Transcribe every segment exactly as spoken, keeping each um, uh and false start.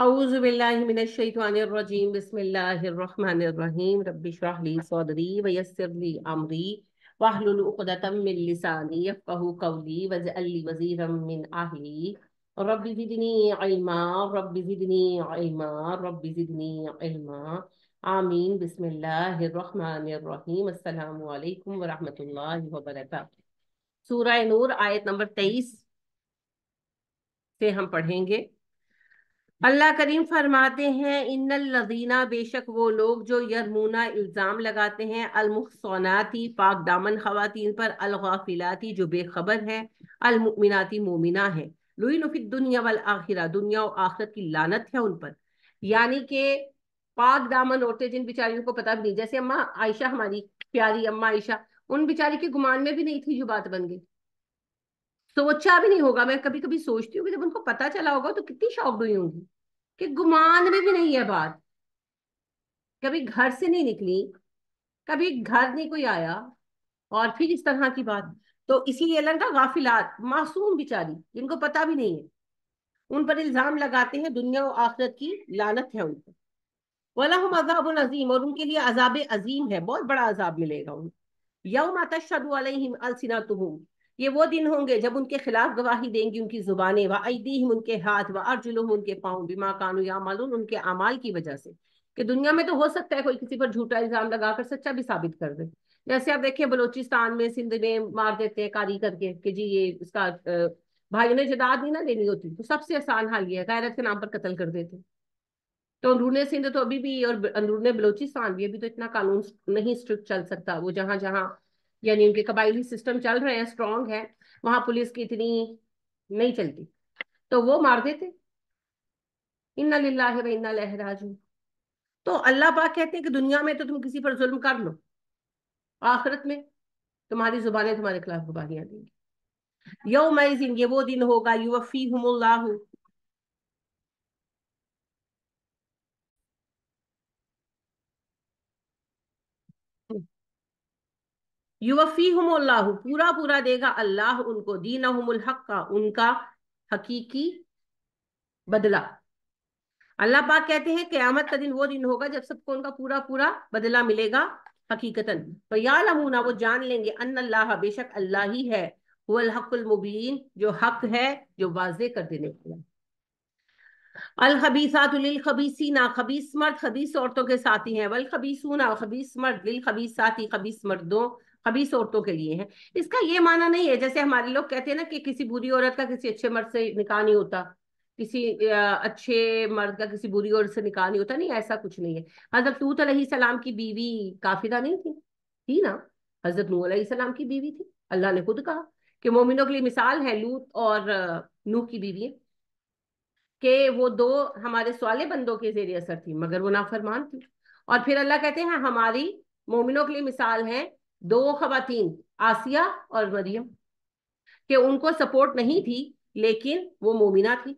औज़ु बिल्लाहि मिनश्शैतानिर्रजीम बिस्मिल्लाहिर्रहमानिर्रहीम रब्बि इश्रह ली सदरी वयस्सिर ली अमरी वहलुल उक़दतम मिन लिसानी यफ़क़हू क़ौली वज्अल ली वज़ीरम मिन अहली रब्बि ज़िदनी इल्मा रब्बि ज़िदनी इल्मा रब्बि ज़िदनी इल्मा आमीन। बिस्मिल्लाहिर्रहमानिर्रहीम। अस्सलामु अलैकुम व रहमतुल्लाहि व बरकातुहू। सूरा नूर आयत नंबर तेईस से हम पढ़ेंगे। अल्लाह करीम फरमाते हैं, इन्नल लज़ीना, बेशक वो लोग जो यरमूना इल्ज़ाम लगाते हैं, अलमुहसनाती, पाक दामन खवातीन पर, अलगाफिलाती, जो बेखबर हैं, अलमुमिनाती, मोमिना हैं, लुइनु फिद दुनिया वल आखिरा, दुनिया और आखिरत की लानत है उन पर। यानी कि पाक दामन औरतें जिन बेचारियों को पता भी नहीं, जैसे अम्मा आयशा, हमारी प्यारी अम्मा आयशा, उन बेचारी के गुमान में भी नहीं थी जो बात बन गई, सोचा भी नहीं होगा। मैं कभी कभी सोचती हूँ कि जब उनको पता चला होगा तो कितनी शॉक्ड हुई होंगी कि गुमान में भी नहीं है बात। कभी घर से नहीं निकली, कभी घर नहीं कोई आया, और फिर इस तरह की बात। तो इसीलिए अल्लाह का गाफिलात, मासूम बेचारी जिनको पता भी नहीं है, उन पर इल्जाम लगाते हैं, दुनिया और आखिरत की लानत है उन पर। वलहुम अज़ाबुन अज़ीम, और उनके लिए अज़ाब अजीम है, बहुत बड़ा अज़ाब मिलेगा उन्हें। यौम तशहदु अलैहिम अलसिनतुहुम, ये वो दिन होंगे जब उनके खिलाफ गवाही देंगी उनकी जुबानें, व अयदीहिम, उनके हाथ, व अर्जुलुहुम, उनके पाँव, बिमा कानू यामालून, उनके अमाल की वजह से। कि दुनिया में तो हो सकता है कोई किसी पर झूठा इल्जाम लगाकर सच्चा भी साबित कर दे। जैसे आप देखिए बलोचिस्तान में, सिंध में मार देते हैं कारी करके कि जी ये इसका भाइयों ने जदाद नहीं ना देनी होती, तो सबसे आसान हाल ये है, गैरत के नाम पर कत्ल कर देते। तो अंदरूने सिंध तो अभी भी, और अंदरूने बलोचिस्तान भी, अभी तो इतना कानून नहीं स्ट्रिक्ट चल सकता। वो जहाँ जहाँ यानी उनके कबायली सिस्टम चल रहे हैं, स्ट्रॉन्ग है, वहां पुलिस की इतनी नहीं चलती, तो वो मार देते। इन्ना लिल्लाहि व इन्ना इलैहि राजिऊन। तो अल्लाह पाक कहते हैं कि दुनिया में तो तुम किसी पर जुल्म कर लो, आखिरत में तुम्हारी जुबानें तुम्हारे खिलाफ गवाहियां देंगी। यौमा इज़िन, ये वो दिन होगा, युवफ़ीहुमुल्लाहु, युवफ़ीहुमुल्लाहु, पूरा पूरा देगा अल्लाह उनको, दीनहुमुल हक़्क़ा, उनका हकीकी बदला। अल्लाह पाक कहते हैं क़यामत का दिन वो दिन होगा जब सबको उनका पूरा पूरा बदला मिलेगा हकीकतन। फ़यअलमूना, वो जान लेंगे, अन्नल्लाह, बेशक अल्लाह ही है, हुवल हक़्क़ुल मुबीन, जो हक है, जो वाज़ेह कर देने वाला। अल खबीसातु लिल खबीसीना, खबीस मर्द खबीस औरतों के साथी हैं, वल खबीसूना, खबीस मर्द लिल खबीसाती, खबीस मर्दों, खबीस औरतों के लिए है। इसका ये माना नहीं है जैसे हमारे लोग कहते हैं ना कि किसी बुरी औरत का किसी अच्छे मर्द से निकाह नहीं होता, किसी अच्छे मर्द का किसी बुरी औरत से निकाह नहीं होता। नहीं, ऐसा कुछ नहीं है। हजरत लूत अलैहिस्सलाम की बीवी काफिरा नहीं थी, थी ना, हजरत नूह अलैहिस्सलाम की बीवी थी। अल्लाह ने खुद कहा कि मोमिनों के लिए मिसाल है लूत और नूह की बीवी, के वो दो हमारे सवाले बंदों के जेर असर थी, मगर वो नाफरमान थी। और फिर अल्लाह कहते हैं हमारी मोमिनों के लिए मिसाल है दो खवातीन, आसिया और मरियम, के उनको सपोर्ट नहीं थी लेकिन वो मोमिना थी।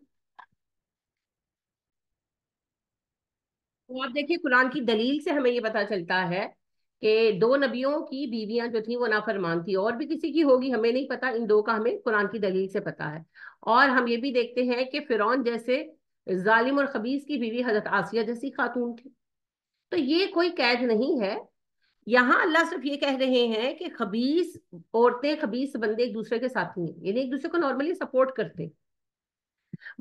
तो आप देखिए कुरान की दलील से हमें ये पता चलता है कि दो नबियों की बीवियां जो थी वो नाफरमान थी, और भी किसी की होगी हमें नहीं पता, इन दो का हमें कुरान की दलील से पता है। और हम ये भी देखते हैं कि फिरौन जैसे जालिम और खबीस की बीवी हजरत आसिया जैसी खातून थी। तो ये कोई कैद नहीं है। यहाँ अल्लाह सिर्फ ये कह रहे हैं कि खबीस औरतें, खबीस बंदे एक दूसरे के साथी हैं, यानी एक दूसरे को नॉर्मली सपोर्ट करते।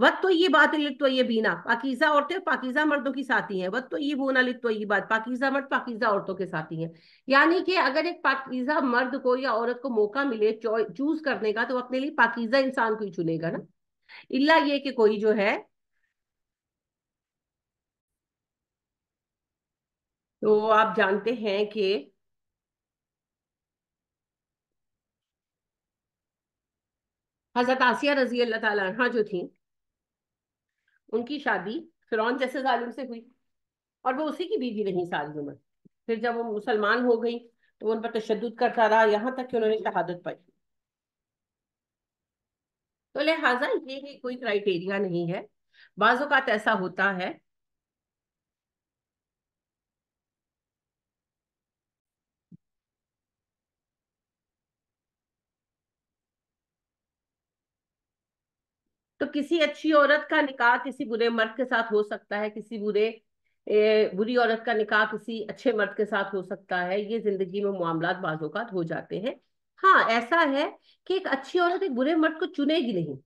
वत तो ये बात तो ये बीना, पाकीज़ा औरतें पाकीज़ा मर्दों की साथी हैं। वत तो ये बोना लित तो ये बात, पाकीज़ा मर्द पाकीज़ा औरतों के साथी हैं। यानी कि अगर एक पाकीज़ा मर्द को या औरत को मौका मिले चूज करने का, तो अपने लिए पाकीज़ा इंसान को ही चुनेगा ना। इल्ला ये कि कोई जो है तो आप जानते हैं कि हजरत आसिया रजी अल्लाह ताला अन्हा जो थी, उनकी शादी फिरौन जैसे जालिम से हुई और वो उसी की बीवी रही सारी उम्र। फिर जब वो मुसलमान हो गई तो उन पर तशद्दुद करता रहा, यहाँ तक कि उन्होंने शहादत पाई। तो लिहाजा ये कोई क्राइटेरिया नहीं है। बाज़ औक़ात ऐसा होता है तो किसी अच्छी औरत का निकाह किसी बुरे मर्द के साथ हो सकता है, किसी बुरे ए, बुरी औरत का निकाह किसी अच्छे मर्द के साथ हो सकता है। ये जिंदगी में मामलात बाजों का हो जाते हैं। हाँ, ऐसा है कि एक अच्छी औरत एक बुरे मर्द को चुनेगी नहीं,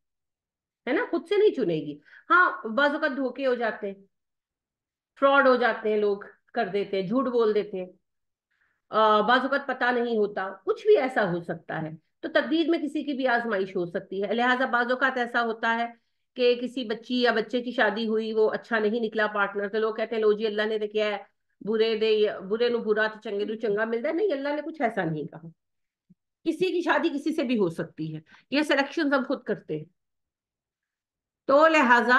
है ना, खुद से नहीं चुनेगी। हाँ, बाजों का धोखे हो जाते हैं, फ्रॉड हो जाते हैं, लोग कर देते हैं, झूठ बोल देते हैं, बाजों का पता नहीं होता, कुछ भी ऐसा हो सकता है। तो तकदीर में किसी की भी आजमाइश हो सकती है। लिहाजा बाजों का ऐसा होता है कि किसी बच्ची या बच्चे की शादी हुई, वो अच्छा नहीं निकला पार्टनर, तो लोग कहते हैं लो जी अल्लाह ने तो क्या है, बुरे दे बुरे नु बुरा तो चंगे नु चंगा मिलता है। नहीं, अल्लाह ने कुछ ऐसा नहीं कहा। किसी की शादी किसी से भी हो सकती है, ये सिलेक्शन हम खुद करते हैं। तो लिहाजा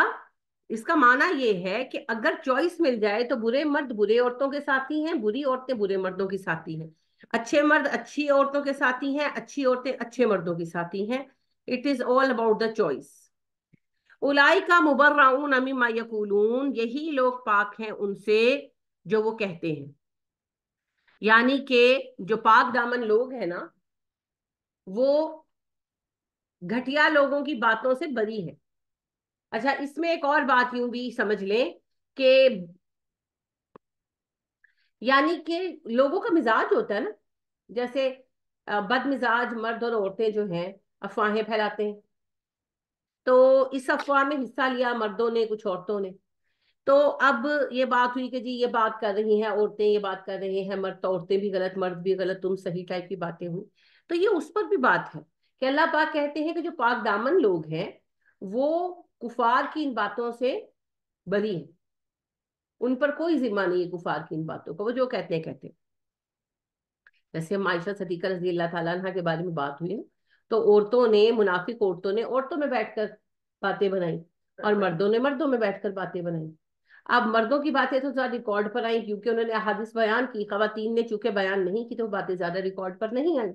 इसका माना ये है कि अगर चॉइस मिल जाए तो बुरे मर्द बुरे औरतों के साथी हैं, बुरी औरतें बुरे मर्दों की साथी हैं, अच्छे मर्द अच्छी औरतों के साथी हैं, अच्छी औरतें अच्छे मर्दों की साथी हैं। It is all about the choice. उलाइका मुबर्राउन अम्मा यकूलून, यही लोग पाक हैं उनसे जो वो कहते हैं। यानी के जो पाक दामन लोग हैं ना, वो घटिया लोगों की बातों से बरी है। अच्छा, इसमें एक और बात यूं भी समझ लें कि यानी कि लोगों का मिजाज होता है ना, जैसे बदमिजाज मर्द और औरतें जो हैं अफवाहें फैलाते हैं, तो इस अफवाह में हिस्सा लिया मर्दों ने, कुछ औरतों ने। तो अब ये बात हुई कि जी ये बात कर रही हैं औरतें, ये बात कर रहे हैं मर्द, तो औरतें भी गलत मर्द भी गलत, तुम सही टाइप की बातें हुई। तो ये उस पर भी बात है कि अल्लाह पाक कहते हैं कि जो पाक दामन लोग हैं वो कुफार की इन बातों से बरी है, उन पर कोई जिम्मा नहीं है कुफार की इन बातों का, वो जो कहते हैं कहते हैं। जैसे आयशा सदीका रज़ी अल्लाह तआला अन्हा के बारे में बात हुई है, तो औरतों ने, मुनाफिक औरतों ने औरतों में बैठकर बातें बनाई और मर्दों ने मर्दों में बैठकर बातें बनाई। अब मर्दों की बातें तो ज्यादा रिकॉर्ड पर आई क्योंकि उन्होंने अहादीस बयान की, खवातीन ने चूंकि बयान नहीं की तो बातें ज्यादा रिकॉर्ड पर नहीं आई।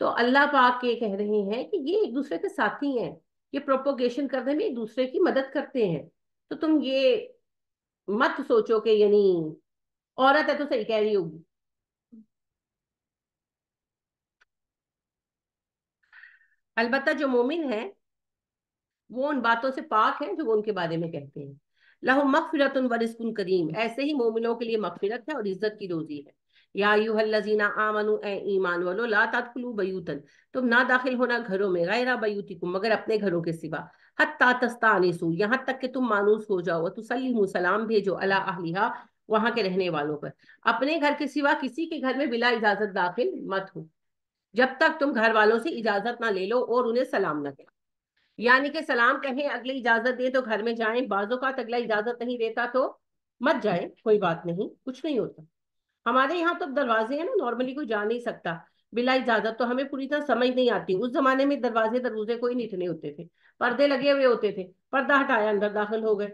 तो अल्लाह पाक ये कह रहे हैं कि ये एक दूसरे के साथी हैं, ये प्रोपोगेशन करने में एक दूसरे की मदद करते हैं। तो तुम ये मत सोचो कि यानी औरत है तो सही कह रही होगी। अलबत्ता जो मोमिन है वो उन बातों से पाक है जो वो उनके बारे में कहते हैं। लहुम मग़फ़िरतुन व रिज़्क़ुन करीम, ऐसे ही मोमिनों के लिए मग़फ़िरत है और इज्जत की रोजी है। या अय्युहल्लज़ीना आमनू, ए ईमान वालो, ला तदखुलू बयूतन, तुम ना दाखिल होना घरों में, गैरा बयूतिकुम, मगर अपने घरों के सिवा, हत्ता तस्तानिसू, यहाँ तक कि तुम मानूस हो जाओ, तुसल्लिमू, सलाम भेजो, अला अहलिहा, वहां के रहने वालों पर। अपने घर के सिवा किसी के घर में बिला इजाजत दाखिल मत हो जब तक तुम घर वालों से इजाजत ना ले लो और उन्हें सलाम ना करो। यानी कि सलाम कहें, अगले इजाजत दे तो घर में जाए, बाजों का अगला इजाजत नहीं देता तो मत जाए, कोई बात नहीं, कुछ नहीं होता। हमारे यहाँ तो दरवाजे हैं ना, नॉर्मली कोई जा नहीं सकता बिला इजाजत, तो हमें पूरी तरह समझ नहीं आती। उस जमाने में दरवाजे दरवाजे कोई नहीं इतने होते थे, पर्दे लगे हुए होते थे, पर्दा हटाया अंदर दाखिल हो गए।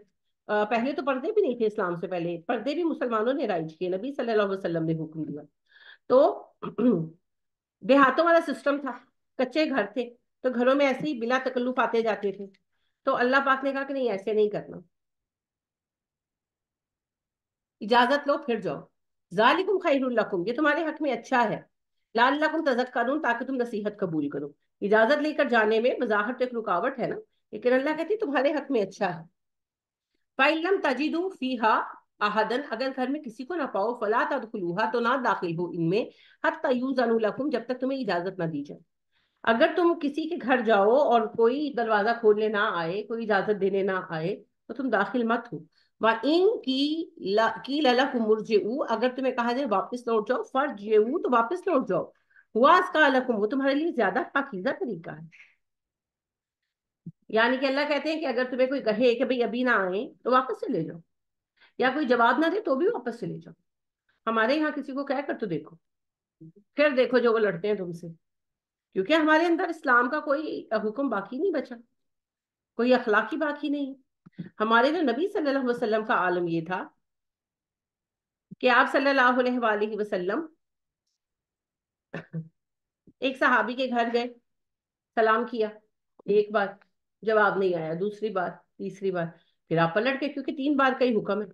पहले तो पर्दे भी नहीं थे, इस्लाम से पहले पर्दे भी मुसलमानों ने राइज किए, नबी सल्लल्लाहु अलैहि वसल्लम ने हुक्म दिया। तो देहातों वाला सिस्टम था, कच्चे घर थे, तो घरों में ऐसे ही बिला तकल्लुफ आते जाते थे। तो अल्लाह पाक ने कहा कि नहीं, ऐसे नहीं करना, इजाजत लो फिर जाओ। ज़ालिकुम खैरुल लकुम, ये तुम्हारे हक में अच्छा है। लअल्लकुम तज़क्करून, ताकि तुम नसीहत कबूल करो। इजाजत लेकर जाने में बज़ाहिर तो एक रुकावट है ना, लेकिन अल्लाह कहती है तुम्हारे हक में अच्छा है। फ़इल्लम तजिदू फ़ीहा अहदन, अगर घर में किसी को ना पाओ, फला तदखुलूहा, तो ना दाखिल हो इनमें, हत्ता यूज़नु लकुम, जब तक तुम्हें इजाजत ना दी जाए। अगर तुम किसी के घर जाओ और कोई दरवाजा खोलने ना आए, कोई इजाजत देने ना आए, तो तुम दाखिल मत हो। की लला कुमरजेऊ, अगर तुम्हें कहा जाए वापस लौट जाओ, फर्जेऊ, तो वापस लौट जाओ। हुआ इसका अलकुम, वो तुम्हारे लिए ज्यादा पाकीज़ा तरीका है। यानी कि अल्लाह कहते हैं कि अगर तुम्हें कोई कहे कि भाई अभी ना आए तो वापस चले जाओ, या कोई जवाब ना दे तो भी वापस चले जाओ। हमारे यहाँ किसी को कह कर तो देखो, फिर देखो जो वो लड़ते हैं तुमसे, क्योंकि हमारे अंदर इस्लाम का कोई हुक्म बाकी नहीं बचा, कोई अखलाकी बाकी नहीं। हमारे जो नबी सल्लल्लाहु अलैहि वसल्लम का आलम ये था कि आप सल्लल्लाहु अलैहि वसल्लम एक सहाबी के घर गए, सलाम किया, एक बार जवाब नहीं आया, दूसरी बार, तीसरी बार, फिर आप पलट गए, क्योंकि तीन बार का ही हुक्म है,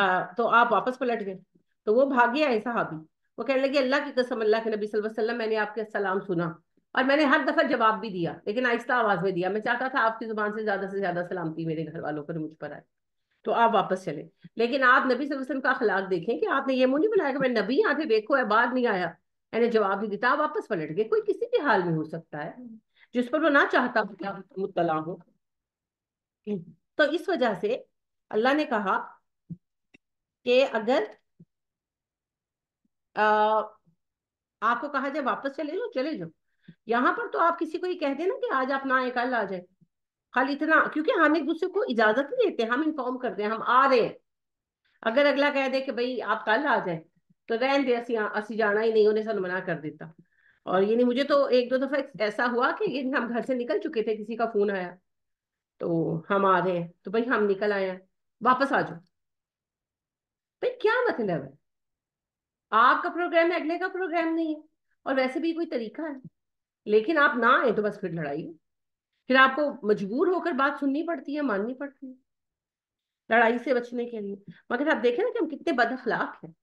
आ, तो आप वापस पलट गए। तो वो भागे आए सहाबी, वो कहने लगे अल्लाह की कसम, अल्लाह के नबी सल्लल्लाहु अलैहि वसल्लम, मैंने आपके सलाम सुना और मैंने हर दफा जवाब भी दिया, लेकिन आहिस्ता आवाज में दिया। मैं चाहता था आपकी जुबान से ज्यादा से ज्यादा सलामती मेरे घर वालों पर, मुझ पर आए तो आप वापस चले। लेकिन आप नबी सल्लल्लाहु अलैहि वसल्लम का अखलाक देखें कि आपने ये मुँह नहीं बनाया कि मैं नबी यहाँ पे बेखो है, बाद नहीं आया, मैंने जवाब नहीं देता, आप वापस पलट गए। कोई किसी भी हाल में हो सकता है जिस पर वो ना चाहता मुतला हो। तो इस वजह से अल्लाह ने कहा कि अगर आ, आपको कहा जाए वापस चले जाओ चले जाओ, यहाँ पर तो आप किसी को ही कह देना कि आज आप ना आए कल आ जाए, खाली इतना, क्योंकि हम एक दूसरे को इजाजत नहीं देते, हम इन्फॉर्म करते हैं हम आ रहे हैं। अगर अगला कह दे कि भाई आप कल आ जाए तो रहन दे, असी असी जाना ही नहीं, उन्हें मना कर देता। और ये नहीं, मुझे तो एक दो दफा ऐसा हुआ कि हम घर से निकल चुके थे, किसी का फोन आया तो हम आ रहे हैं, तो भाई हम निकल आए हैं वापस आ जाओ। भाई क्या मतलब है, आपका प्रोग्राम है अगले का प्रोग्राम नहीं है, और वैसे भी कोई तरीका है, लेकिन आप ना आए तो बस फिर लड़ाई है, फिर आपको मजबूर होकर बात सुननी पड़ती है, माननी पड़ती है लड़ाई से बचने के लिए। मगर आप देखें ना कि हम कितने बदअखलाक हैं।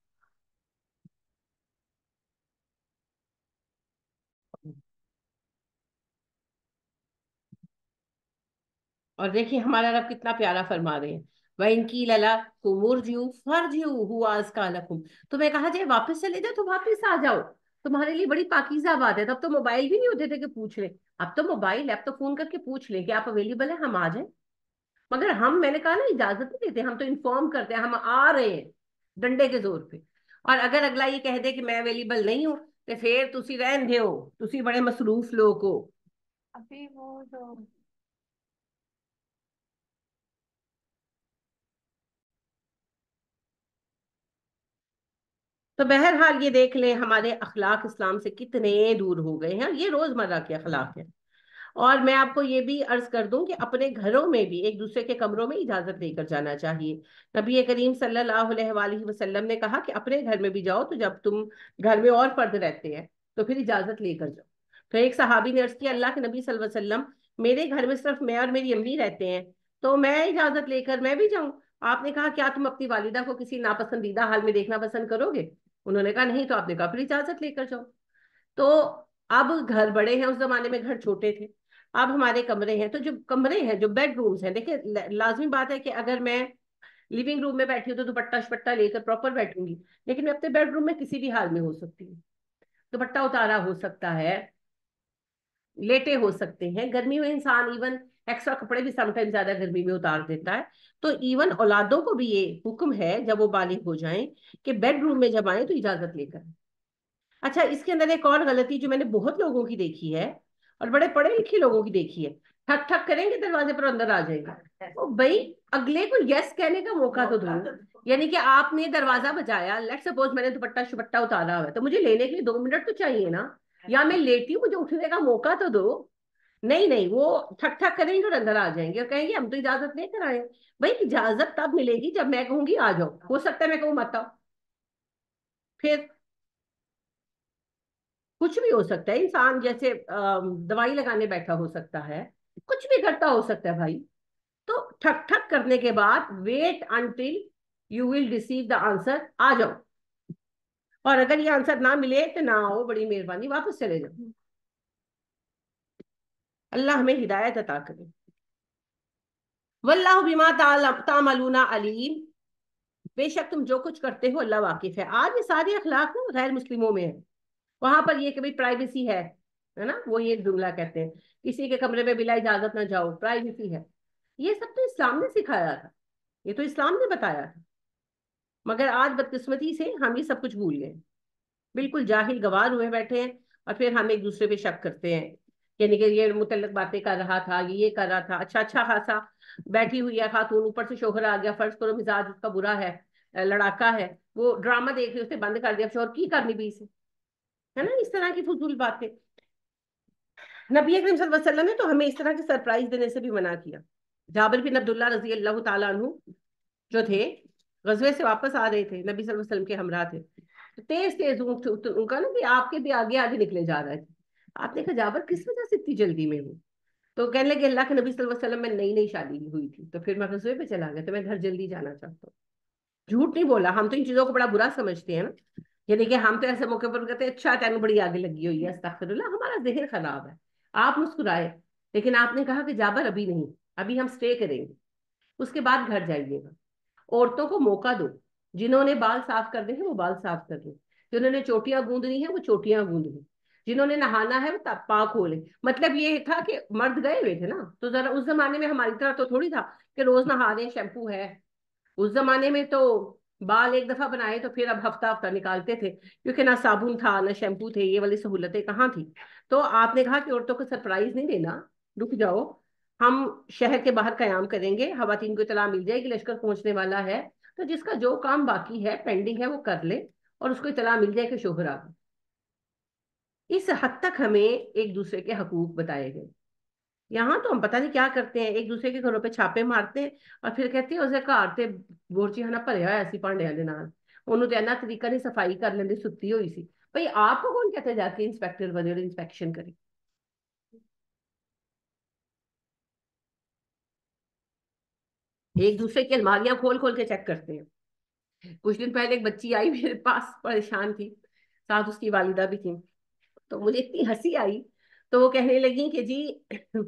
और देखिए हमारा रब कितना प्यारा फरमा रहे हैं, वह इनकी लला कुमरजू फरजू हुआ इसका लकुम, तुम्हें कहा जाए वापस चले जाओ तो वापस आ जाओ, तुम्हारे लिए बड़ी पाकीज़ा बात है। तब तो मोबाइल भी नहीं होते थे कि पूछ ले, अब तो मोबाइल है, अब तो फोन करके पूछ ले कि आप अवेलेबल है हम आ जाए। मगर हम, मैंने कहा ना, इजाजत नहीं देते, हम तो इन्फॉर्म करते हैं हम आ रहे हैं डंडे के जोर पे। और अगर अगला ये कह दे कि मैं अवेलेबल नहीं हूँ तो फिर तुसी रहन दे हो, तुसी बड़े मसरूफ लोग हो। अभी वो जो तो बहरहाल ये देख लें हमारे अखलाक इस्लाम से कितने दूर हो गए हैं, ये रोजमर्रा के अखलाक है। और मैं आपको ये भी अर्ज कर दूं कि अपने घरों में भी एक दूसरे के कमरों में इजाजत देकर जाना चाहिए। नबी करीम सल्लल्लाहु अलैहि वसल्लम ने कहा कि अपने घर में भी जाओ, तो जब तुम घर में और फर्द रहते हैं तो फिर इजाजत लेकर जाओ। तो एक सहाबी ने अर्ज किया, अल्लाह के नबी सल्लल्लाहु अलैहि वसल्लम, मेरे घर में सिर्फ मैं और मेरी अम्मी रहते हैं, तो मैं इजाजत लेकर मैं भी जाऊँ। आपने कहा, क्या तुम अपनी वालिदा को किसी नापसंदीदा हाल में देखना पसंद करोगे? उन्होंने कहा नहीं। तो आपने कहा फिर इजाजत लेकर जाओ। तो अब घर बड़े हैं, उस जमाने में घर छोटे थे, अब हमारे कमरे हैं। तो जो कमरे हैं, जो बेडरूम्स हैं, देखिए लाजमी बात है कि अगर मैं लिविंग रूम में बैठी हूँ तो दुपट्टा शपट्टा लेकर प्रॉपर बैठूंगी, लेकिन मैं अपने बेडरूम में किसी भी हाल में हो सकती हूँ। दुपट्टा उतारा हो सकता है, लेटे हो सकते हैं। गर्मी में इंसान इवन एक्स्ट्रा कपड़े भी समटाइम ज्यादा गर्मी में उतार देता है। तो इवन औलादों को भी ये हुक्म है, जब वो बालिग हो जाएं, कि बेडरूम में जब आए तो इजाजत लेकर। अच्छा, इसके अंदर एक और गलती जो मैंने बहुत लोगों की देखी है और बड़े पढ़े लिखे लोगों की देखी है, ठक ठक करेंगे दरवाजे पर, अंदर आ जाएंगे। तो भाई अगले को यस कहने का मौका तो दो। यानी कि आपने दरवाजा बजाया, लेट्स सपोज मैंने दुपट्टा शुपट्टा उतारा हुआ है, तो मुझे लेने के लिए दो मिनट तो चाहिए ना, या मैं लेटी हूँ मुझे उठने का मौका तो दो। नहीं नहीं, वो ठक ठक करेंगे और अंदर आ जाएंगे और कहेंगे हम तो इजाजत नहीं कराए। भाई इजाजत तब मिलेगी जब मैं कहूंगी आ जाओ, हो सकता है मैं कहूँ मत आओ, फिर कुछ भी हो सकता है। इंसान जैसे दवाई लगाने बैठा हो सकता है, कुछ भी करता हो सकता है भाई। तो ठक ठक करने के बाद wait until you will receive the answer, आ जाओ। और अगर ये आंसर ना मिले तो ना आओ, बड़ी मेहरबानी, वापस चले जाओ। अल्लाह हमें हिदायत अता करे। वल्लाहु बिमा तामलूना अलीम, बेशक तुम जो कुछ करते हो अल्लाह वाकिफ है। आज ये सारे अखलाक ना गैर मुस्लिमों में है। वहां पर ये कि भाई प्राइवेसी है, है ना, वो ये जुमला कहते हैं, किसी के कमरे में बिला इजाजत ना जाओ, प्राइवेसी है। ये सब तो इस्लाम ने सिखाया था, ये तो इस्लाम ने बताया था। मगर आज बदकिस्मती से हम ये सब कुछ भूल गए, बिल्कुल जाहिल गवार हुए बैठे हैं। और फिर हम एक दूसरे पे शक करते हैं, यानी कि ये मुतल्लक बातें कर रहा था, ये कर रहा था। अच्छा अच्छा खासा बैठी हुई है खातून, ऊपर से शोहर आ गया, फर्ज करो मिजाज उसका बुरा है, लड़ाका है, वो ड्रामा देख रही, उसने बंद कर दिया, शोहर की करनी भी इसे, है ना। इस तरह की फजूल बातें नबी अकरम सल्लल्लाहु अलैहि वसल्लम ने तो हमें इस तरह के सरप्राइज देने से भी मना किया। जाबिर बिन अब्दुल्ला रजी अल्लाह तआला अन्हु जो थे, गजवे से वापस आ रहे थे, नबी सल्लल्लाहु अलैहि वसल्लम के हमरा थे। तेज तेज ऊँट उनका ना कि आपके भी आगे आगे निकले जा रहे थे। आपने कहा जाबर किस वजह से इतनी जल्दी में हूँ? तो कहने लगे अल्लाह के नबी सल्लल्लाहु अलैहि वसल्लम में नई नई शादी हुई थी, तो फिर मैं रसोई पे चला गया, तो मैं घर जल्दी जाना चाहता हूँ। झूठ नहीं बोला, हम तो इन चीजों को बड़ा बुरा समझते हैं ना। ये देखिए, हम तो ऐसे मौके पर कहते हैं अच्छा तेन बड़ी आगे लगी हुई है, अस्तगफिरुल्लाह, हमारा ज़हन खराब है। आप मुस्कुराए, लेकिन आपने कहा कि जाबर अभी नहीं, अभी हम स्टे करेंगे, उसके बाद घर जाइएगा। औरतों को मौका दो, जिन्होंने बाल साफ करने हैं वो बाल साफ कर लें, जिन्होंने चोटियां गूंदनी है वो चोटियां गूंद लें, जिन्होंने नहाना है वो पाक हो ले। मतलब ये था कि मर्द गए हुए थे ना, तो जरा उस जमाने में हमारी तरह तो थोड़ी था कि रोज नहा रहे हैं, शैम्पू है। उस जमाने में तो बाल एक दफा बनाए तो फिर अब हफ्ता हफ्ता निकालते थे, क्योंकि ना साबुन था ना शैम्पू थे, ये वाली सहूलतें कहाँ थी। तो आपने कहा कि औरतों को सरप्राइज नहीं देना, रुक जाओ, हम शहर के बाहर कयाम करेंगे, हवातीन को इतला मिल जाएगी लश्कर पहुंचने वाला है, तो जिसका जो काम बाकी है पेंडिंग है वो कर ले, और उसको इतला मिल जाए कि शोहर आ गए। इस हद तक हमें एक दूसरे के हकूक बताए गए। यहाँ तो हम पता नहीं क्या करते हैं, एक दूसरे के घरों पे छापे मारते हैं और फिर कहते हैं उसे घर से बोर्ची हना भरिया होया सी भांडिया दे नाल, उन्होंने तो इन्ना तरीका नहीं सफाई कर लेंदी, सुत्ती हुई सी। भाई आपको कौन कहते जाके इंस्पेक्टर बने और इंस्पेक्शन करे। एक दूसरे की अलमारियां खोल खोल के चेक करते हैं। कुछ दिन पहले एक बच्ची आई मेरे पास, परेशान थी, साथ उसकी वालिदा भी थी, तो मुझे इतनी हंसी आई। तो वो कहने लगी कि जी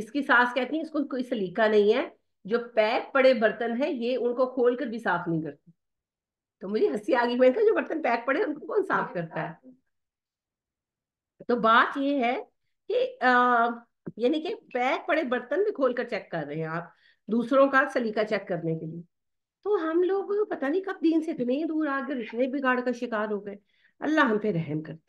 इसकी सास कहती है इसको कोई सलीका नहीं है, जो पैक पड़े बर्तन है ये उनको खोल कर भी साफ नहीं करती। तो मुझे हंसी आ गई, मैंने कहा जो बर्तन पैक पड़े उनको कौन साफ करता है। तो बात ये है कि यानी कि पैक पड़े बर्तन भी खोल कर चेक कर रहे हैं आप दूसरों का सलीका चेक करने के लिए। तो हम लोग पता नहीं कब दिन से इतने दूर आ गए, इतने बिगाड़ का शिकार हो गए। अल्लाह हम पे रहम करते।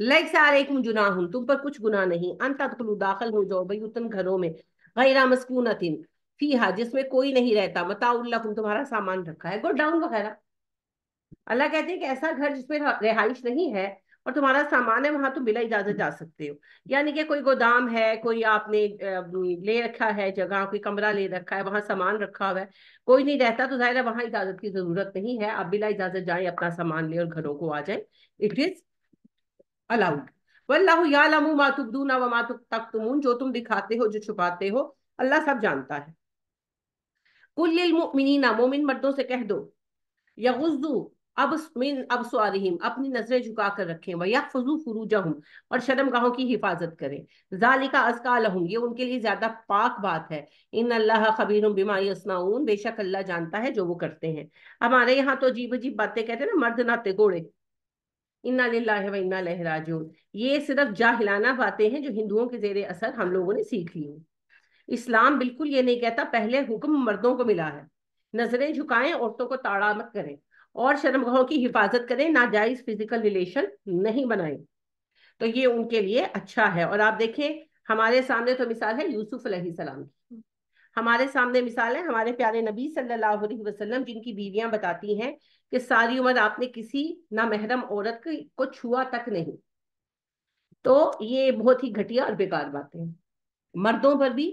लैसा अलैकुम जुनाहुन, तुम पर कुछ गुनाह नहीं। अंतदखुलू, दाखिल हो जाओ, बैतन घरों में, गैर मस्कूनतिन फीहा, जिसमें कोई नहीं रहता, मताउल्लकुम, तुम्हारा सामान रखा है, गोडाउन वगैरह। अल्लाह कहते हैं कि ऐसा घर जिसमें रिहाइश नहीं है और तुम्हारा सामान है, वहां तुम बिना इजाजत जा सकते हो। यानी कि कोई गोदाम है, कोई आपने ले रखा है जगह, कोई कमरा ले रखा है, वहां सामान रखा हुआ है, कोई नहीं रहता, तो जाहिर है वहां इजाजत की जरूरत नहीं है, आप बिना इजाजत जाए अपना सामान ले और घरों को आ जाए। It is allowed. वल्लाहु यालमु मा तुबदूना व मा तक्तुमून, जो तुम दिखाते हो जो छुपाते हो अल्लाह सब जानता है। कुल लिल मुमिनीना, मोमिन मर्दों से कह दो, यगुज़्ज़ू अब मिन अबसवारिहिम, अपनी नजरें झुका कर रखें, व यहफज़ू फुरूजहुम, और शर्मगाहों की हिफाजत करें। ज़ालिका अज़का लहुम, ये उनके लिए ज्यादा पाक बात है। इन्नल्लाह खबीरुम बिमा यसनाउन, बेशक अल्लाह जानता है जो वो करते हैं। हमारे यहाँ तो अजीब अजीब बातें कहते हैं ना, मर्द नाते घोड़े, इन्ना लिल्लाहि व इन्ना इलैहि राजिऊन। ये सिर्फ जाहिलाना बातें हैं जो हिंदुओं के जेरे असर हम लोगों ने सीख ली हैं। इस्लाम बिल्कुल ये नहीं कहता, पहले हुक्म मर्दों को मिला है, नजरें झुकाएं, औरतों को ताड़ा मत करें, और शर्मगाहों की हिफाजत करें, नाजायज फिजिकल रिलेशन नहीं बनाएं। तो ये उनके लिए अच्छा है। और आप देखें हमारे सामने तो मिसाल है यूसुफ अलैहिस्सलाम की, हमारे सामने मिसाल है हमारे प्यारे नबी सल्लल्लाहु अलैहि वसल्लम, जिनकी बीवियां बताती हैं कि सारी उम्र आपने किसी नामहरम औरत को छुआ तक नहीं। तो ये बहुत ही घटिया और बेकार बातें हैं। मर्दों पर भी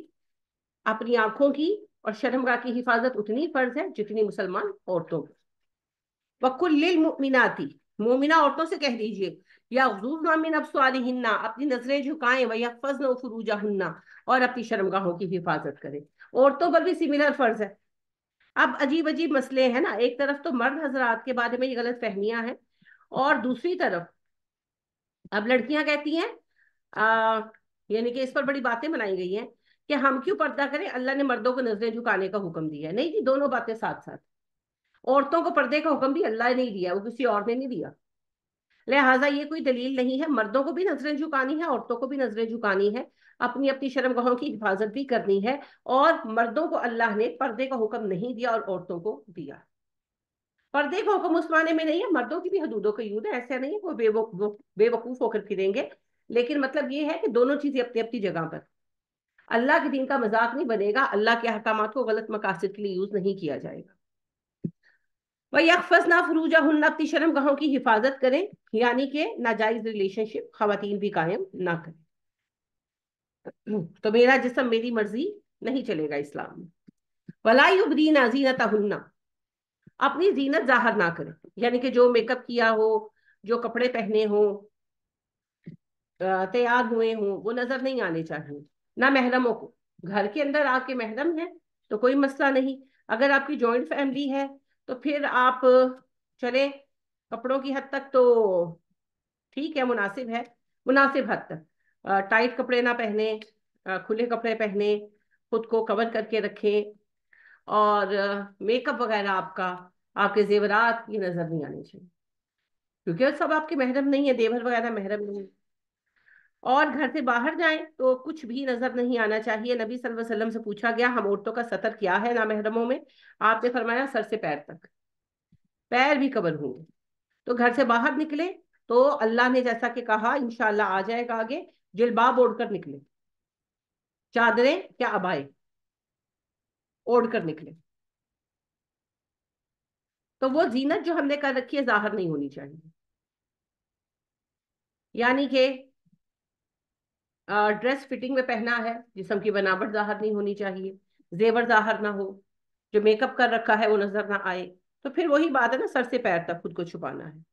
अपनी आंखों की और शर्मगाह की हिफाजत उतनी फर्ज है जितनी मुसलमान औरतों पर। वकुल्लिल मुमिनाती, मोमिना औरतों से कह दीजिए, यग़ुज़्ना मिन अब्सारिहिन्ना, अपनी नजरें झुकाएं, व यहफ़ज़्ना फ़ुरूजहुन्ना, और अपनी शर्मगाहों की हिफाजत करें। औरतों पर भी सिमिलर फर्ज है। अब अजीब अजीब मसले हैं ना, एक तरफ तो मर्द हजरात के बारे में ये गलत फहमियां हैं, और दूसरी तरफ अब लड़कियां कहती हैं, यानी कि इस पर बड़ी बातें बनाई गई हैं कि हम क्यों पर्दा करें, अल्लाह ने मर्दों को नजरें झुकाने का हुक्म दिया है। नहीं जी, दोनों बातें साथ साथ। औरतों को पर्दे का हुक्म भी अल्लाह ने ही दिया, वो किसी और ने नहीं दिया, लिहाजा ये कोई दलील नहीं है। मर्दों को भी नजरें झुकानी है, औरतों को भी नजरें झुकानी है, अपनी अपनी शर्मगाहों की हिफाजत भी करनी है। और मर्दों को अल्लाह ने पर्दे का हुक्म नहीं दिया और औरतों को दिया। पर्दे का हुक्म उस माने में नहीं है, मर्दों की भी हदूदों का यूद है, ऐसा नहीं है वो बेवकूफ बेवकूफ होकर फिरेंगे, लेकिन मतलब ये है कि दोनों चीजें अपनी अपनी जगह पर। अल्लाह के दीन का मजाक नहीं बनेगा, अल्लाह के अहकाम को गलत मकासद के लिए यूज नहीं किया जाएगा। वह यकफजना फरूजहुन्ना, अपनी शर्मगाहों की हिफाजत करें, यानी कि नाजायज रिलेशनशिप खवातीन भी कायम ना करें। तो मेरा जिस्म मेरी मर्जी नहीं चलेगा इस्लाम में। वलाई उबदीना जीनतहुन्ना, अपनी जीनत जाहिर ना करें, यानी कि जो मेकअप किया हो, जो कपड़े पहने हो, तैयार हुए हों, वो नजर नहीं आने चाहिए ना महरमों को। घर के अंदर आपके महरम है तो कोई मसला नहीं, अगर आपकी जॉइंट फैमिली है तो फिर आप चले कपड़ों की हद तक तो ठीक है, मुनासिब है, मुनासिब हद तक। टाइट कपड़े ना पहने, खुले कपड़े पहने, खुद को कवर करके रखें, और मेकअप वगैरह आपका, आपके जेवरात की नजर नहीं आनी चाहिए, क्योंकि सब आपके महरम नहीं है, देवर वगैरह महरम नहीं है। और घर से बाहर जाएं तो कुछ भी नजर नहीं आना चाहिए। नबी सल्लल्लाहु अलैहि वसल्लम से पूछा गया, हम औरतों का सतर क्या है नामहरमों में? आपने फरमाया सर से पैर तक, पैर भी कवर होंगे। तो घर से बाहर निकले तो अल्लाह ने जैसा कि कहा, इंशाल्लाह आ जाएगा आगे, जिलबाब ओढ़कर निकले, चादरें क्या अबाए ओढ़कर निकले। तो वो जीनत जो हमने कर रखी है जाहिर नहीं होनी चाहिए, यानी कि ड्रेस फिटिंग में पहना है, जिस्म की बनावट जाहिर नहीं होनी चाहिए, जेवर जाहिर ना हो, जो मेकअप कर रखा है वो नजर ना आए। तो फिर वही बात है ना, सर से पैर तक खुद को छुपाना है।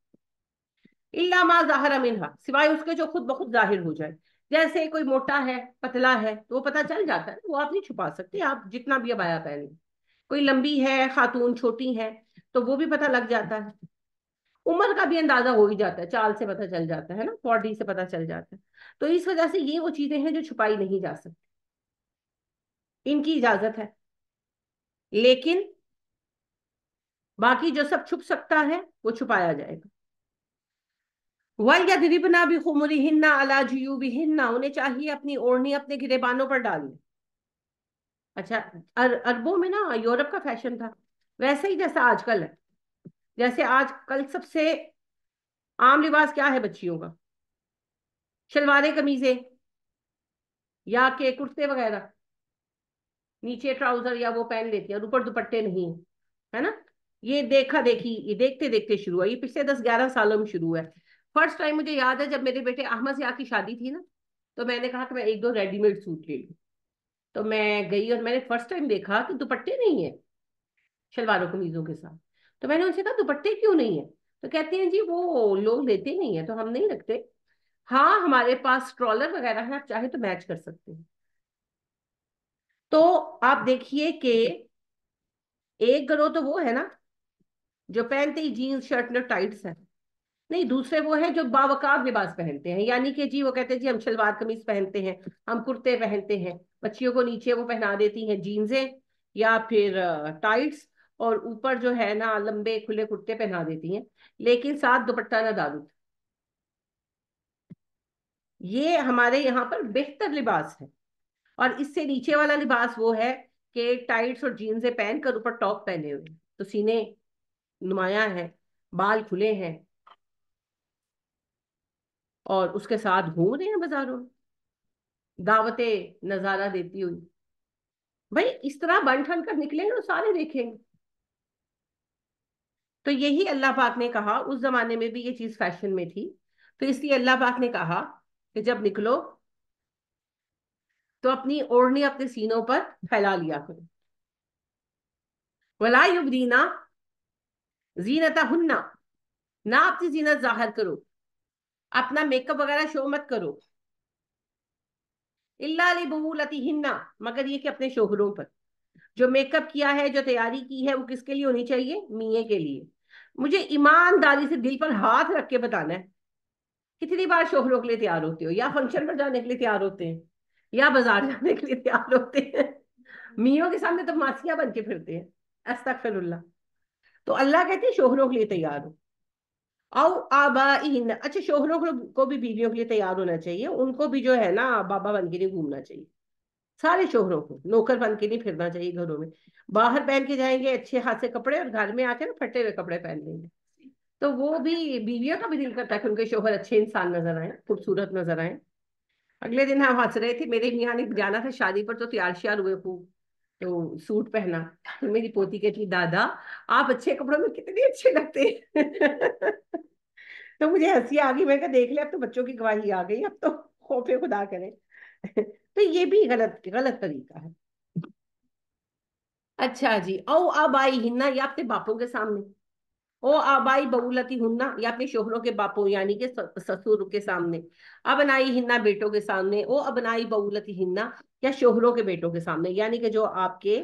इल्ला मा ज़ाहरा मिन्हा, सिवाय उसके जो खुद ब खुद जाहिर हो जाए। जैसे कोई मोटा है, पतला है, तो वो पता चल जाता है, वो आप नहीं छुपा सकते, आप जितना भी अबाया पहने। कोई लंबी है खातून, छोटी है, तो वो भी पता लग जाता है। उम्र का भी अंदाजा हो ही जाता है, चाल से पता चल जाता है ना, बॉडी से पता चल जाता है। तो इस वजह से ये वो चीजें हैं जो छुपाई नहीं जा सकती, इनकी इजाजत है। लेकिन बाकी जो सब छुप सकता है वो छुपाया जाएगा। वल्यदरिबना बिखुमुरिहिन्ना अला जुयूबिहिन्ना, उन्हें चाहिए अपनी ओढ़नी अपने गिरेबानों पर डालने। अच्छा, अर, अरबों में ना यूरोप का फैशन था वैसे ही जैसा आजकल है। जैसे आजकल सबसे आम लिबास क्या है बच्चियों का? शलवारें कमीजें या के कुर्ते वगैरह, नीचे ट्राउजर या वो पहन लेती है और ऊपर दुपट्टे नहीं है, है ना। ये देखा देखी, ये देखते देखते शुरू हुआ, ये पिछले दस ग्यारह सालों में शुरू हुआ है। फर्स्ट टाइम मुझे याद है जब मेरे बेटे अहमद से की शादी थी ना, तो मैंने कहा कि मैं एक दो रेडीमेड सूट ले लूँ। तो मैं गई और मैंने फर्स्ट टाइम देखा कि दुपट्टे नहीं है शलवारों कमीजों के साथ। तो मैंने उनसे कहा दुपट्टे क्यों नहीं है? तो कहते हैं जी वो लोग लेते नहीं है, तो हम नहीं रखते। हाँ, हमारे पास स्ट्रॉलर वगैरह है, आप चाहे तो मैच कर सकते हैं। तो आप देखिए कि एक गरोह तो वो है ना जो पहनते ही जीन्स शर्ट और टाइट्स है, नहीं, दूसरे वो है जो बावकाब लिबास पहनते हैं, यानी कि जी वो कहते हैं जी हम शलवार कमीज पहनते हैं, हम कुर्ते पहनते हैं, बच्चियों को नीचे वो पहना देती हैं जीन्सें या फिर टाइट्स, और ऊपर जो है ना लंबे खुले कुर्ते पहना देती हैं, लेकिन साथ दुपट्टा ना दारू। ये हमारे यहाँ पर बेहतर लिबास है। और इससे नीचे वाला लिबास वो है कि टाइट्स और जीन्सें पहनकर ऊपर टॉप पहने हुए, तो सीने नुमायां हैं, बाल खुले हैं, और उसके साथ घूम रहे हैं बाजारों में, दावते नजारा देती हुई। भाई इस तरह बन ठन कर निकलेंगे तो सारे देखेंगे। तो यही अल्लाह पाक ने कहा, उस जमाने में भी ये चीज फैशन में थी, तो इसलिए अल्लाह पाक ने कहा कि जब निकलो तो अपनी ओढ़नी अपने सीनों पर फैला लिया करो। वला युबदीना जीनतहुन्ना, ना अपनी जीनत जाहिर करो, अपना मेकअप वगैरह शो मत करो। इल्ला लिबुलतिहिन्ना, मगर ये कि अपने शोहरों पर जो मेकअप किया है, जो तैयारी की है, वो किसके लिए होनी चाहिए? मियाँ के लिए। मुझे ईमानदारी से दिल पर हाथ रख के बताना है, कितनी बार शोहरों के लिए तैयार होते हो, या फंक्शन पर जाने के लिए तैयार होते हैं, या बाजार जाने के लिए तैयार होते हैं। मियों के सामने तो मासियां बन के फिरते हैं, अस्तगफिरुल्लाह। तो अल्लाह कहते हैं शोहरों के लिए तैयार हो। औ आबाइन, अच्छा शोहरों को भी बीवियों के लिए तैयार होना चाहिए, उनको भी जो है ना बाबा बन के नहीं घूमना चाहिए, सारे शोहरों को नौकर बन के नहीं फिरना चाहिए। घरों में बाहर पहन के जाएंगे अच्छे हाथ से कपड़े, और घर में आके ना फटे हुए कपड़े पहन लेंगे। तो वो भी, बीवियों का भी दिल करता है कि उनके शोहर अच्छे इंसान नजर आए, खूबसूरत नजर आए। अगले दिन हम हंस रहे थे, मेरे मियाँ ने जाना था शादी पर, तो तैयार श्यार हुए खूब, तो सूट पहना। तो मेरी पोती कहती दादा आप अच्छे कपड़ों में कितने अच्छे लगते हैं। तो मुझे हंसी आ गई, मैं कहा देख ले अब तो बच्चों की गवाही आ गई, अब तो खौफे खुदा करे। तो ये भी गलत गलत तरीका है। अच्छा जी, ओ आबाई हिन्ना, या अपने बापों के सामने, ओ आबाई बबूलती हुन्ना, या अपने शोहरों के बापों यानी के ससुर के सामने, अबनाई हिन्ना, बेटों के सामने, ओ अबनाई बबूलती हिन्ना, या शोहरों के बेटों के सामने, यानी कि जो आपके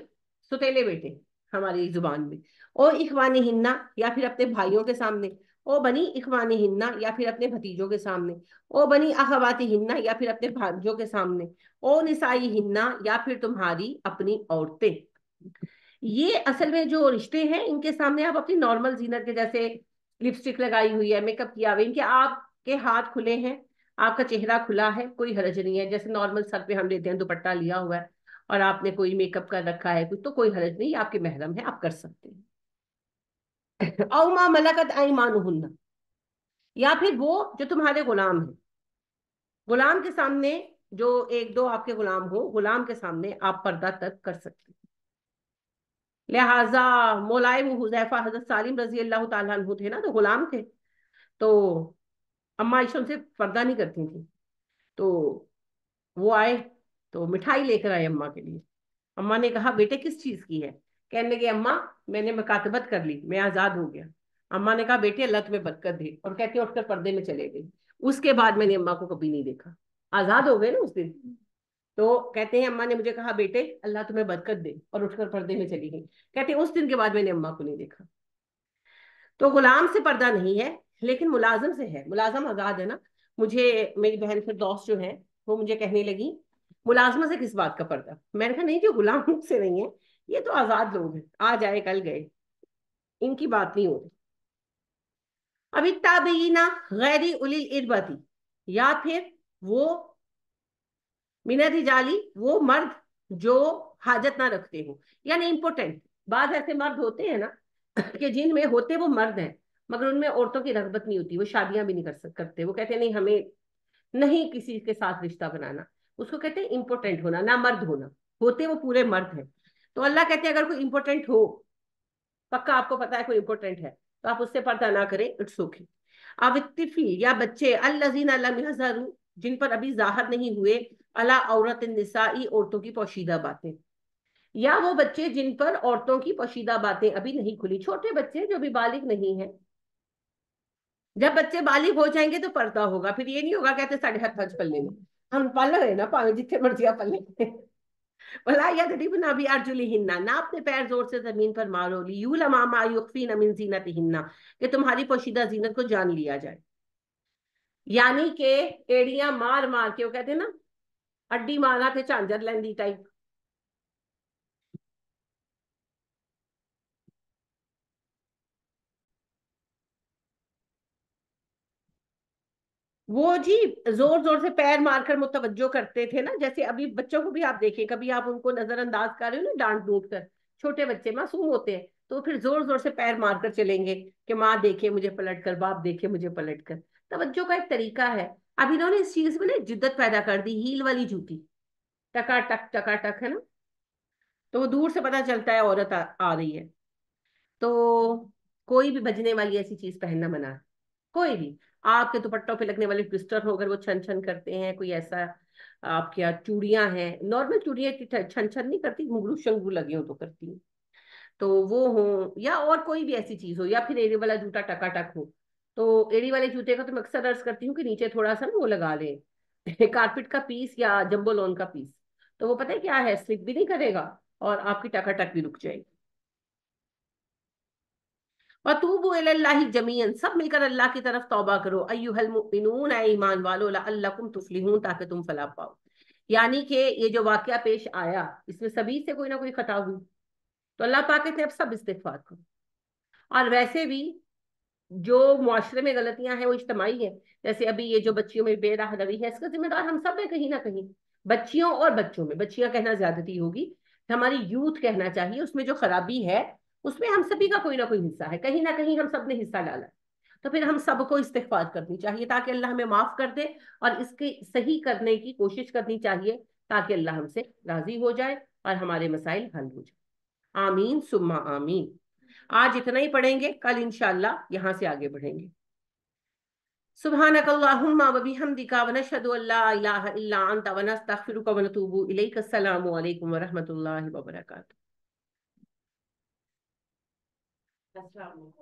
सुतेले बेटे, हमारी जुबान में, ओ इखवानी हिन्ना या फिर अपने भाइयों के सामने, ओ बनी इखवानी हिन्ना या फिर अपने भतीजों के सामने, ओ बनी अखवाती हिन्ना या फिर अपने भांजों के सामने, ओ निसाई हिन्ना या फिर तुम्हारी अपनी औरतें। ये असल में जो रिश्ते हैं इनके सामने आप अपनी नॉर्मल जीनत के जैसे लिपस्टिक लगाई हुई है, मेकअप किया हुआ है, इनके आपके हाथ खुले हैं, आपका चेहरा खुला है, कोई हरज नहीं है। जैसे नॉर्मल सर पे हम लेते हैं दुपट्टा लिया हुआ है और आपने कोई मेकअप कर रखा है कुछ, तो कोई हरज नहीं, आपके महरम है, आप कर सकते हैं। औ मा मलकत ऐमानुहुन्ना या फिर वो जो तुम्हारे गुलाम हैं, गुलाम के सामने जो एक दो आपके गुलाम हो, गुलाम के सामने आप पर्दा तक कर सकते हैं। लिहाजा मौलाए हुज़ैफा हजरत सालिम रजी अल्लाह तआला अन्हु थे ना, तो गुलाम थे, तो अम्मा आयशा उनसे पर्दा नहीं करती थी, तो वो आए तो मिठाई लेकर आए अम्मा के लिए। अम्मा ने कहा बेटे किस चीज़ की है? कहने लगे अम्मा मैंने मुकातबत कर ली, मैं आज़ाद हो गया। अम्मा ने कहा बेटे अल्लाह तुम्हें बरकत दे, और कहते उठकर पर्दे में चले गए। उसके बाद मैंने अम्मा को कभी नहीं देखा, आज़ाद हो गए ना उस दिन। तो कहते हैं अम्मा ने मुझे कहा बेटे अल्लाह तुम्हें बरकत दे, और उठकर पर्दे में चली गई। कहते हैं उस दिन के बाद मैंने अम्मा को नहीं देखा। तो गुलाम से पर्दा नहीं है लेकिन मुलाजम से है, मुलाजम आज़ाद है ना। मुझे मेरी बहन फिर दोस्त जो है वो मुझे कहने लगी मुलाजमा से किस बात का पर्दा? मैंने कहा नहीं जो गुलाम से नहीं है, ये तो आज़ाद लोग हैं, आज आए कल गए, इनकी बात नहीं हो रही। अभी ताबीना गैरी उलिल इरबती या फिर वो मिनत जाली, वो मर्द जो हाजत ना रखते हो, यानी इम्पोर्टेंट। बाद ऐसे मर्द होते हैं ना कि जिनमें होते वो मर्द हैं मगर उनमें औरतों की रगबत नहीं होती, वो शादियां भी नहीं कर सकते। वो कहते हैं नहीं हमें नहीं किसी के साथ रिश्ता बनाना, उसको कहते हैं इम्पोर्टेंट होना, ना मर्द होना। होते वो पूरे मर्द हैं। तो अल्लाह कहते हैं अगर कोई इम्पोर्टेंट हो, पक्का आपको पता है कोई इम्पोर्टेंट है, तो आप उससे पर्दा ना करें, इट्स ओके। अब तिफिल या बच्चे अल्लज़ीना लम यज़हरू जिन पर अभी जाहिर नहीं हुए अला औरत निसाई औरतों की पोशीदा बातें, या वो बच्चे जिन पर औरतों की पोशीदा बातें अभी नहीं खुली, छोटे बच्चे जो अभी बालिग नहीं है। जब बच्चे बालिग हो जाएंगे तो पर्दा होगा, फिर ये नहीं होगा कहते साढ़े हाथ हज पल लेंगे, हम पल रहे ना पावे जितने मर्जी आप पल लेंगे। भला या ना भी अर्जुली हिन्ना ना अपने पैर जोर से जमीन पर मारो, ली यू लमामा युखफी न मिन जीनत हिन्ना कि तुम्हारी पोशीदा जीनत को जान लिया जाए, यानी के एड़ियां मार मार के, वो कहते ना अड्डी मारा के झांझर लैंदी टाइप, वो जी जोर जोर से पैर मारकर मुतवज्जो करते थे ना। जैसे अभी बच्चों को भी आप देखें, कभी आप उनको नजरअंदाज कर रहे हो ना डांट डूट कर, छोटे बच्चे मासूम होते हैं, तो फिर जोर जोर से पैर मारकर चलेंगे कि माँ देखे मुझे पलट कर, बाप देखे मुझे पलट कर। तवज्जो का एक तरीका है। अब इन्होंने इस चीज में ना जिद्दत पैदा कर दी, हील वाली जूती टका टक टका टक है ना, तो वो दूर से पता चलता है औरत आ, आ रही है। तो कोई भी बजने वाली ऐसी चीज पहनना मना है, कोई भी आपके दुपट्टों पे लगने वाले ट्विस्टर होकर वो छन छन करते हैं, कोई ऐसा आपके यहाँ चूड़ियां हैं, नॉर्मल चूड़ियां छन छन नहीं करती, मुंगलू शंगलू लगे हो तो करती हैं, तो वो हो, या और कोई भी ऐसी चीज हो, या फिर एड़ी वाला जूता टका टक हो। तो एड़ी वाले जूते का तो मैं अक्सर अर्ज करती हूँ कि नीचे थोड़ा सा ना वो लगा ले कारपेट का पीस या जम्बो लॉन का पीस, तो वो पता है क्या है, स्लिप भी नहीं करेगा और आपकी टका टक भी रुक जाएगी। वतूबू इलल्लाहि जमीअन सब मिलकर अल्लाह की तरफ तौबा करो, अय्युहल मुमिनून ऐ ईमान वालो लअल्लकुम तुफ्लिहून ताकि तुम फलाह पाओ। यानी कि ये जो वाकया पेश आया इसमें सभी से कोई ना कोई खता हुई, तो अल्लाह पाक कहते हैं अब सब इस्तिगफार करो। और वैसे भी जो मुआशरे में गलतियां हैं वो इज्तमाई है, जैसे अभी ये जो बच्चियों में बेराह रवी है इसका जिम्मेदार हम सब है कहीं ना कहीं, बच्चियों और बच्चों में, बच्चियां कहना ज्यादती होगी, हमारी यूथ कहना चाहिए, उसमें जो खराबी है उसमें हम सभी का कोई ना कोई हिस्सा है, कहीं ना कहीं हम सब ने हिस्सा डाला। तो फिर हम सबको इस्तिगफार करनी चाहिए ताकि अल्लाह हमें माफ कर दे, और इसके सही करने की कोशिश करनी चाहिए ताकि अल्लाह हमसे राजी हो जाए और हमारे मसाइल हल हो जाए। आमीन सुम्मा आमीन। आज इतना ही पढ़ेंगे, कल इंशाअल्लाह यहाँ से आगे बढ़ेंगे। सुब्हानकल्लाहुम्मा व बिहम्दिका व नशहदु अल्ला इलाहा इल्ला अंत व नस्तगफिरुका व नतूबु इलैक। अस्सलामु अलैकुम व रहमतुल्लाहि व बरकातहू। That's right.